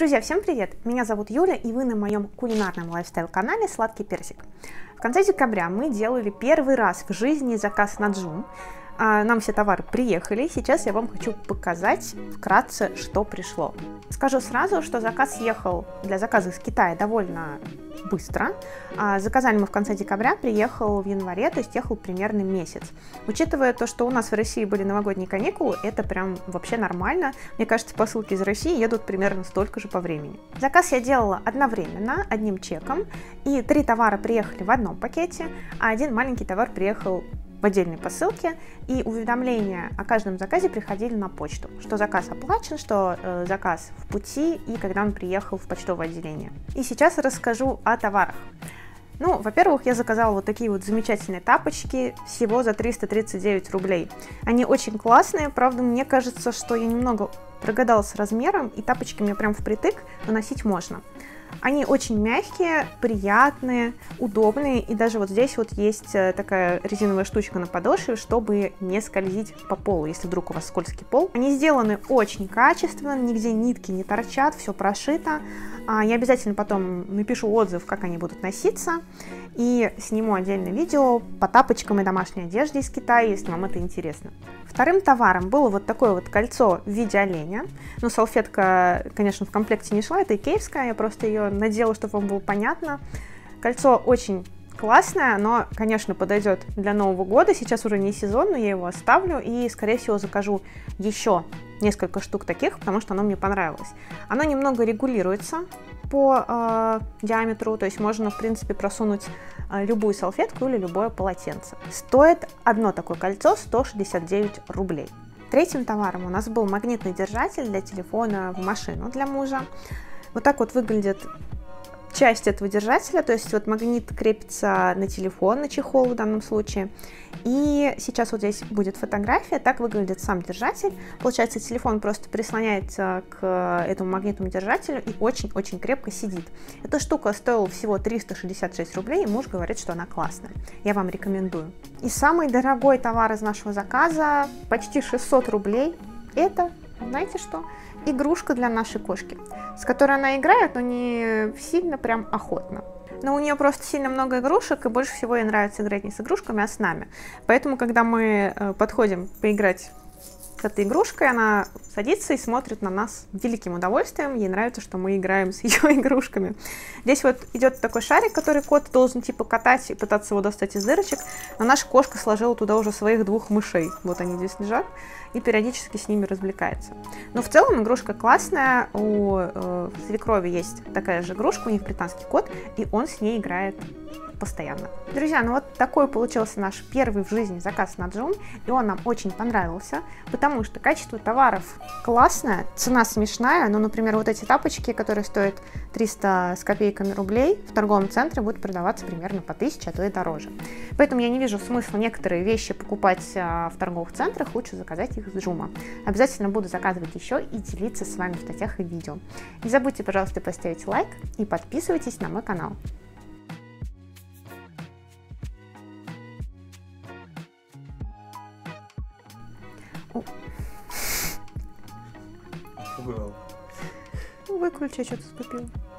Друзья, всем привет! Меня зовут Юля, и вы на моем кулинарном лайфстайл-канале «Сладкий Персик». В конце декабря мы делали первый раз в жизни заказ на Джум. Нам все товары приехали, сейчас я вам хочу показать вкратце, что пришло. Скажу сразу, что заказ ехал для заказа из Китая довольно быстро. Заказали мы в конце декабря, приехал в январе, то есть ехал примерно месяц. Учитывая то, что у нас в России были новогодние каникулы, это прям вообще нормально. Мне кажется, посылки из России едут примерно столько же по времени. Заказ я делала одновременно, одним чеком, и 3 товара приехали в одном пакете, а один маленький товар приехал в отдельной посылке, и уведомления о каждом заказе приходили на почту, что заказ оплачен, что заказ в пути и когда он приехал в почтовое отделение. И сейчас расскажу о товарах. Ну, во-первых, я заказала вот такие вот замечательные тапочки всего за 339 рублей. Они очень классные, правда, мне кажется, что я немного прогадала с размером, и тапочки мне прям впритык, но носить можно. Они очень мягкие, приятные, удобные, и даже вот здесь вот есть такая резиновая штучка на подошве, чтобы не скользить по полу, если вдруг у вас скользкий пол. Они сделаны очень качественно, нигде нитки не торчат, все прошито. Я обязательно потом напишу отзыв, как они будут носиться, и сниму отдельное видео по тапочкам и домашней одежде из Китая, если вам это интересно. Вторым товаром было вот такое вот кольцо в виде оленя. Но салфетка, конечно, в комплекте не шла, это икеевская, я просто ее надела, чтобы вам было понятно. Кольцо очень классное, оно, конечно, подойдет для Нового года. Сейчас уже не сезон, но я его оставлю и, скорее всего, закажу еще несколько штук таких, потому что оно мне понравилось. Оно немного регулируется по диаметру, то есть можно, в принципе, просунуть любую салфетку или любое полотенце. Стоит одно такое кольцо 169 рублей. Третьим товаром у нас был магнитный держатель для телефона в машину для мужа. Вот так вот выглядит часть этого держателя, то есть вот магнит крепится на телефон, на чехол в данном случае. И сейчас вот здесь будет фотография, так выглядит сам держатель. Получается, телефон просто прислоняется к этому магнитному держателю и очень-очень крепко сидит. Эта штука стоила всего 366 рублей, и муж говорит, что она классная. Я вам рекомендую. И самый дорогой товар из нашего заказа, почти 600 рублей, это, знаете что, игрушка для нашей кошки, с которой она играет, но не сильно прям охотно. Но у нее просто сильно много игрушек, и больше всего ей нравится играть не с игрушками, а с нами. Поэтому, когда мы подходим поиграть с этой игрушкой, она садится и смотрит на нас с великим удовольствием. Ей нравится, что мы играем с ее игрушками. Здесь вот идет такой шарик, который кот должен типа катать и пытаться его достать из дырочек. Но наша кошка сложила туда уже своих 2 мышей. Вот они здесь лежат и периодически с ними развлекается. Но в целом игрушка классная. У свекрови есть такая же игрушка, у них британский кот, и он с ней играет постоянно. Друзья, ну вот такой получился наш первый в жизни заказ на Джум, и он нам очень понравился, потому что качество товаров классное, цена смешная, но, например, вот эти тапочки, которые стоят 300 с копейками рублей, в торговом центре будут продаваться примерно по 1000, а то и дороже. Поэтому я не вижу смысла некоторые вещи покупать в торговых центрах, лучше заказать их с Джума. Обязательно буду заказывать еще и делиться с вами в статьях и видео. Не забудьте, пожалуйста, поставить лайк и подписывайтесь на мой канал. Выключи, я что-то скупила.